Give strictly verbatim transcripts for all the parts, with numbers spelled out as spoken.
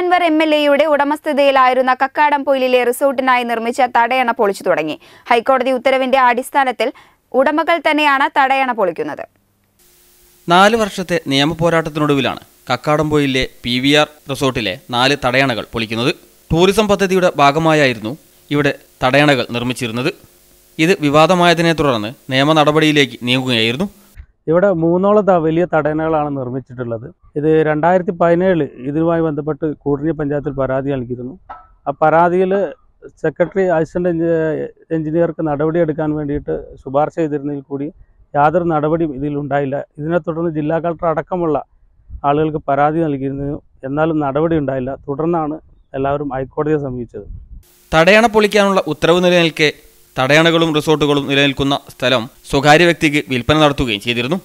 Anwar M L A-യുടെ ഉടമസ്ഥതയിലായിരുന്ന കക്കാടംപൊയിലിലെ റിസോർട്ടിനായി നിർമ്മിച്ച തടയണ പൊളിച്ചു തുടങ്ങി. ഹൈക്കോടതി ഉത്തരവിന്റെ അടിസ്ഥാനത്തിൽ ഉടമകൾ തന്നെയാണ് തടയണ പൊളിക്കുന്നത്. നാല് വർഷത്തെ നിയമപോരാട്ടത്തിനൊടുവിലാണ് കക്കാടംപൊയിലിലെ പി വി ആർ റിസോർട്ടിലെ നാല് തടയണകൾ പൊളിക്കുന്നത്. ടൂറിസം പദ്ധതിയുടെ ഭാഗമായായിരുന്നു ഇവിടെ തടയണകൾ നിർമ്മിച്ചിരുന്നത്. ഇത് വിവാദമായതിനെ തുടർന്ന് നിയമ നടപടിയിലേക്ക് നീങ്ങുകയായിരുന്നു. ഇവിടെ മൂന്നോളം വലിയ തടയണകളാണ് നിർമ്മിച്ചിട്ടുള്ളത്. ഇത് രണ്ടായിരത്തി പതിനേഴില് ഇതുമായി ബന്ധപ്പെട്ട് കൂടഞ്ഞി പഞ്ചായത്തിൽ പരാതി നൽകിയിരുന്നു. ആ പരാതിയിൽ സെക്രട്ടറി അസിസ്റ്റന്റ് എഞ്ചിനീയർക്ക് നടപടിയെടുക്കാൻ വേണ്ടിയിട്ട് ശുപാർശ ചെയ്തിരുന്നതിൽ കൂടി യാതൊരു നടപടിയും ഇതിലുണ്ടായില്ല. ഇതിനെ തുടർന്ന് ജില്ലാ കളക്ടർ അടക്കമുള്ള ആളുകൾക്ക് പരാതി നൽകിയിരുന്നു. എന്നാലും നടപടി ഉണ്ടായില്ല. തുടർന്നാണ് എല്ലാവരും ഹൈക്കോടതിയെ സമീപിച്ചത്. തടയണ പൊളിക്കാനുള്ള ഉത്തരവ് നിലനിൽക്കെ തടയണകളും റിസോർട്ടുകളും നിലനിൽക്കുന്ന സ്ഥലം സ്വകാര്യ വ്യക്തിക്ക് വിൽപ്പന നടത്തുകയും ചെയ്തിരുന്നു.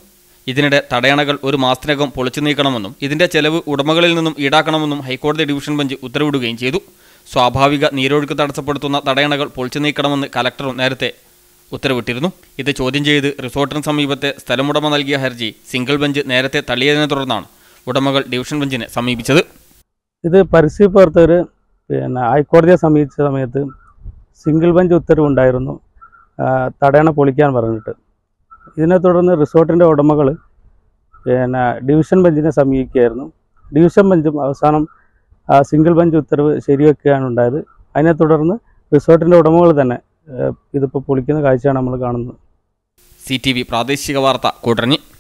ഇതിനിടെ തടയണകൾ ഒരു മാസത്തിനകം പൊളിച്ചു നീക്കണമെന്നും ഇതിന്റെ ചെലവ് ഉടമകളിൽ നിന്നും ഈടാക്കണമെന്നും ഹൈക്കോടതി ഡിവിഷൻ ബെഞ്ച് ഉത്തരവിടുകയും ചെയ്തു. സ്വാഭാവിക നീരൊഴുക്ക് തടസ്സപ്പെടുത്തുന്ന തടയണകൾ പൊളിച്ചു നീക്കണമെന്ന് കലക്ടറും നേരത്തെ ഉത്തരവിട്ടിരുന്നു. ഇത് ചോദ്യം ചെയ്ത് റിസോർട്ടിന് സമീപത്തെ സ്ഥലമുടമ നൽകിയ ഹർജി സിംഗിൾ ബെഞ്ച് നേരത്തെ തള്ളിയതിനെ തുടർന്നാണ് ഉടമകൾ ഡിവിഷൻ ബെഞ്ചിനെ സമീപിച്ചത്. ഇത് പരിസ്ഥിതി പ്രവർത്തകർ പിന്നെ ഹൈക്കോടതിയെ സമീപിച്ച സമയത്ത് സിംഗിൾ ബെഞ്ച് ഉത്തരവുണ്ടായിരുന്നു തടയണ പൊളിക്കാൻ പറഞ്ഞിട്ട്. ഇതിനെ തുടർന്ന് റിസോർട്ടിൻ്റെ ഉടമകൾ പിന്നെ ഡിവിഷൻ ബെഞ്ചിനെ സമീപിക്കുകയായിരുന്നു. ഡിവിഷൻ ബെഞ്ചും അവസാനം സിംഗിൾ ബെഞ്ച് ഉത്തരവ് ശരിവെക്കുകയാണ് ഉണ്ടായത്. അതിനെ തുടർന്ന് റിസോർട്ടിൻ്റെ ഉടമകൾ തന്നെ ഇതിപ്പോൾ പൊളിക്കുന്ന കാഴ്ചയാണ് നമ്മൾ കാണുന്നത്. സി ടി വി പ്രാദേശിക വാർത്ത കൂടഞ്ഞി.